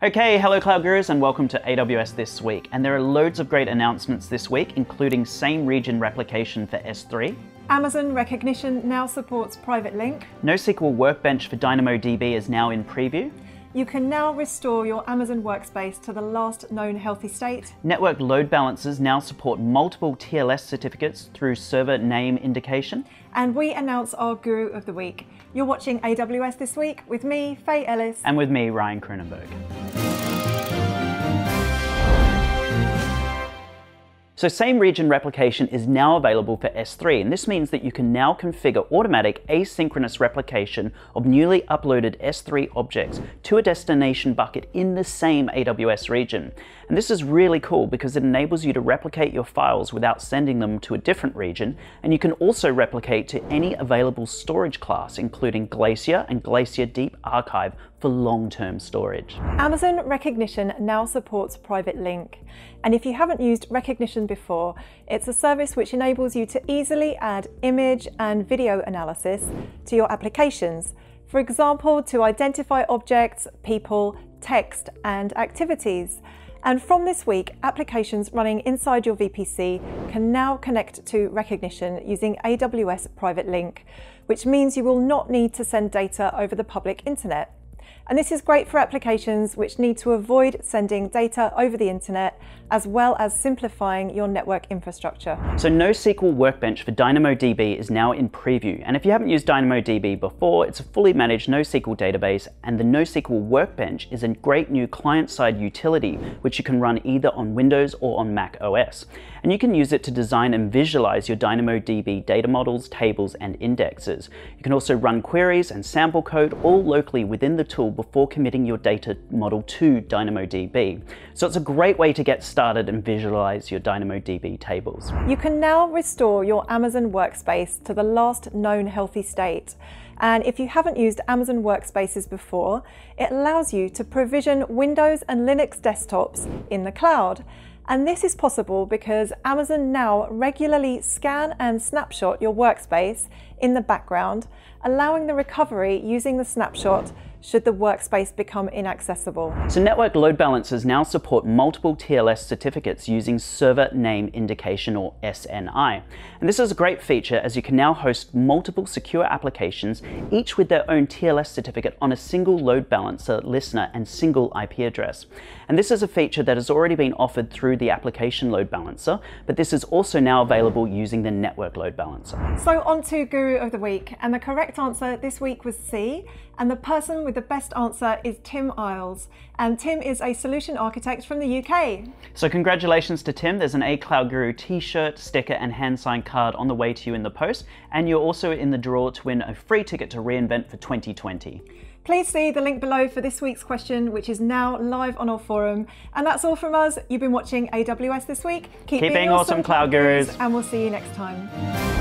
Okay, hello Cloud Gurus and welcome to AWS This Week. And there are loads of great announcements this week, including same region replication for S3. Amazon Rekognition now supports PrivateLink. NoSQL Workbench for DynamoDB is now in preview. You can now restore your Amazon Workspace to the last known healthy state. Network Load Balancers now support multiple TLS certificates through Server Name Indication. And we announce our Guru of the Week. You're watching AWS This Week with me, Faye Ellis. And with me, Ryan Kroonenburg. So same region replication is now available for S3, and this means that you can now configure automatic asynchronous replication of newly uploaded S3 objects to a destination bucket in the same AWS region. And this is really cool because it enables you to replicate your files without sending them to a different region, and you can also replicate to any available storage class, including Glacier and Glacier Deep Archive for long-term storage. Amazon Rekognition now supports PrivateLink. And if you haven't used Rekognition before, it's a service which enables you to easily add image and video analysis to your applications. For example, to identify objects, people, text, and activities. And from this week, applications running inside your VPC can now connect to Rekognition using AWS PrivateLink, which means you will not need to send data over the public internet. And this is great for applications which need to avoid sending data over the internet, as well as simplifying your network infrastructure. So NoSQL Workbench for DynamoDB is now in preview. And if you haven't used DynamoDB before, it's a fully managed NoSQL database, and the NoSQL Workbench is a great new client-side utility, which you can run either on Windows or on Mac OS. And you can use it to design and visualize your DynamoDB data models, tables, and indexes. You can also run queries and sample code all locally within the tool before committing your data model to DynamoDB. So it's a great way to get started and visualize your DynamoDB tables. You can now restore your Amazon Workspace to the last known healthy state. And if you haven't used Amazon Workspaces before, it allows you to provision Windows and Linux desktops in the cloud. And this is possible because Amazon now regularly scan and snapshot your workspace in the background, allowing the recovery using the snapshot should the workspace become inaccessible. So network load balancers now support multiple TLS certificates using Server Name Indication, or SNI. And this is a great feature as you can now host multiple secure applications, each with their own TLS certificate on a single load balancer, listener, and single IP address. And this is a feature that has already been offered through the application load balancer, but this is also now available using the network load balancer. So on to Guru of the Week, and the correct answer this week was C, and the person with the best answer is Tim Isles. And Tim is a solution architect from the UK. So congratulations to Tim. There's an A Cloud Guru t-shirt, sticker, and hand-signed card on the way to you in the post. And you're also in the draw to win a free ticket to reInvent for 2020. Please see the link below for this week's question, which is now live on our forum. And that's all from us. You've been watching AWS This Week. Keep being awesome, Cloud Gurus. And we'll see you next time.